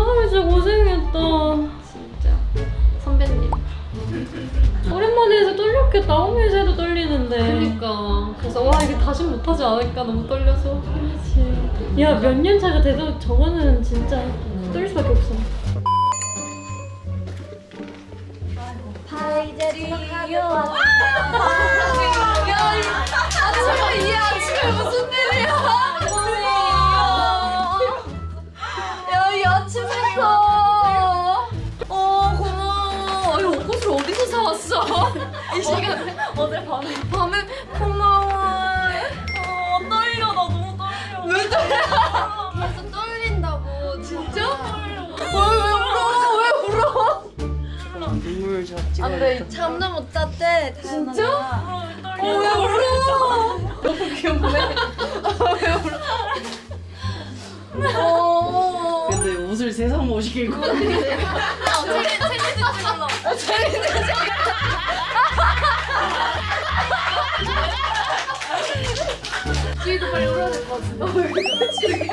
하루 진짜 고생했다. 진짜 선배님 오랜만에 해서 떨렸겠다. 홈에서 해도 떨리는데. 그니까 그래서 와 이게 다시 못하지 않을까 너무 떨려서. 그렇지. 야 몇 년 차가 돼도 저거는 진짜 떨릴 수밖에 없어. 파이자리 아침에 이 아침에 무슨 일이야? 야 이 아침부터 고마워. 이 옷을 어디서 사왔어? 이 시간 어제 밤에 고마워. 떨려 나 너무 떨려. 왜 떨려? 벌써 떨린다고. 진짜? 왜 울어? 눈물 잡지. 아 근데 잠도 못 잤대. 진짜? 왜 울어? 너무 귀엽네. 왜 울어? 근데 옷을 세상 못 시킬 것 같아. 체리도 찍었어. 체리도 찍었어. 지희도 빨리 울어야 될 것 같은데.